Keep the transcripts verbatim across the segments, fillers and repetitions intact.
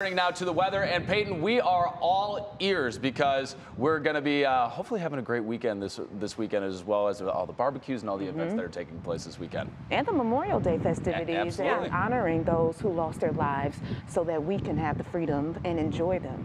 Turning now to the weather, and Peyton, we are all ears because we're going to be uh, hopefully having a great weekend this this weekend, as well as all the barbecues and all the mm-hmm. events that are taking place this weekend. And the Memorial Day festivities, and honoring those who lost their lives so that we can have the freedom and enjoy them.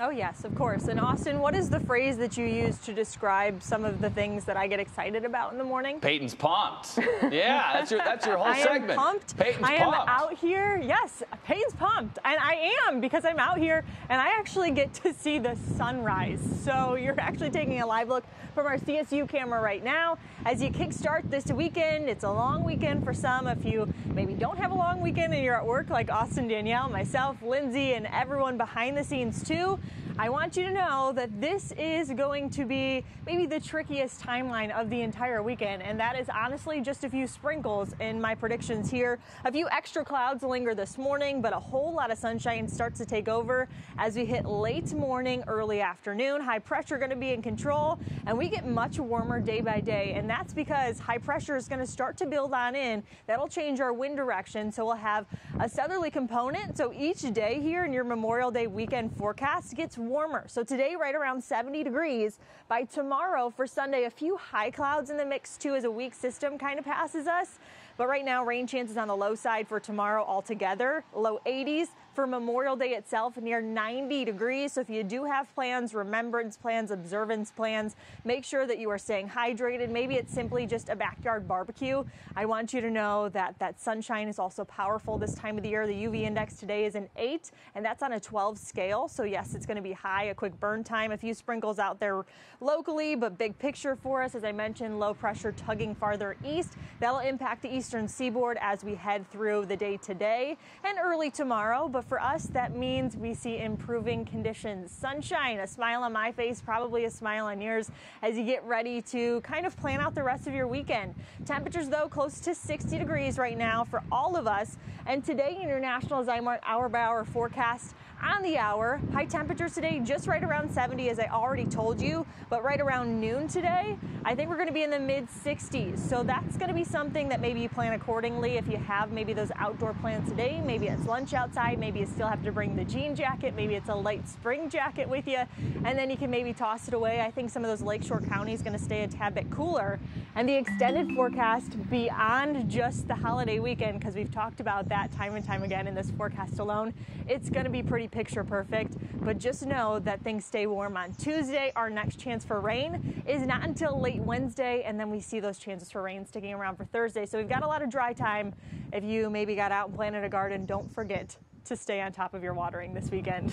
Oh, yes, of course. And Austin, what is the phrase that you use to describe some of the things that I get excited about in the morning? Peyton's pumped. Yeah, that's your, that's your whole I segment. I am pumped. Peyton's I pumped. I am out here. Yes, Peyton's pumped. And I am, because I'm out here and I actually get to see the sunrise. So you're actually taking a live look from our C S U camera right now as you kickstart this weekend. It's a long weekend for some. If you maybe don't have a long weekend and you're at work, like Austin, Danielle, myself, Lindsay, and everyone behind the scenes, too, I want you to know that this is going to be maybe the trickiest timeline of the entire weekend, and that is honestly just a few sprinkles in my predictions here. A few extra clouds linger this morning, but a whole lot of sunshine starts to take over as we hit late morning, early afternoon. High pressure going to be in control, and we get much warmer day by day, and that's because high pressure is going to start to build on in. That'll change our wind direction, so we'll have a southerly component. So each day here in your Memorial Day weekend forecast gets warmer. So today right around seventy degrees. By tomorrow for Sunday, a few high clouds in the mix too, as a weak system kind of passes us. But right now, rain chances on the low side for tomorrow altogether, low eighties. For Memorial Day itself, near ninety degrees. So if you do have plans, remembrance plans, observance plans, make sure that you are staying hydrated. Maybe it's simply just a backyard barbecue. I want you to know that that sunshine is also powerful this time of the year. The U V index today is an eight, and that's on a twelve scale. So yes, it's going to be high, a quick burn time, a few sprinkles out there locally, but big picture for us, as I mentioned, low pressure tugging farther east. That'll impact the eastern seaboard as we head through the day today and early tomorrow. But for us, that means we see improving conditions. Sunshine, a smile on my face, probably a smile on yours as you get ready to kind of plan out the rest of your weekend. Temperatures, though, close to sixty degrees right now for all of us. And today in your National Zymart hour by hour forecast, on the hour, high temperatures today just right around seventy, as I already told you, but right around noon today, I think we're going to be in the mid sixties. So that's going to be something that maybe you plan accordingly. If you have maybe those outdoor plans today, maybe it's lunch outside, maybe you still have to bring the jean jacket, maybe it's a light spring jacket with you, and then you can maybe toss it away. I think some of those lakeshore counties going to stay a tad bit cooler. And the extended forecast beyond just the holiday weekend, because we've talked about that time and time again in this forecast alone, it's going to be pretty picture perfect. But just know that things stay warm on Tuesday. Our next chance for rain is not until late Wednesday, and then we see those chances for rain sticking around for Thursday. So we've got a lot of dry time. If you maybe got out and planted a garden, don't forget to stay on top of your watering this weekend.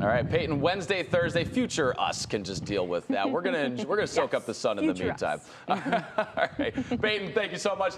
All right, Peyton, Wednesday, Thursday, future us can just deal with that. We're gonna we're gonna soak yes, up the sun in the meantime. All right, Peyton, thank you so much.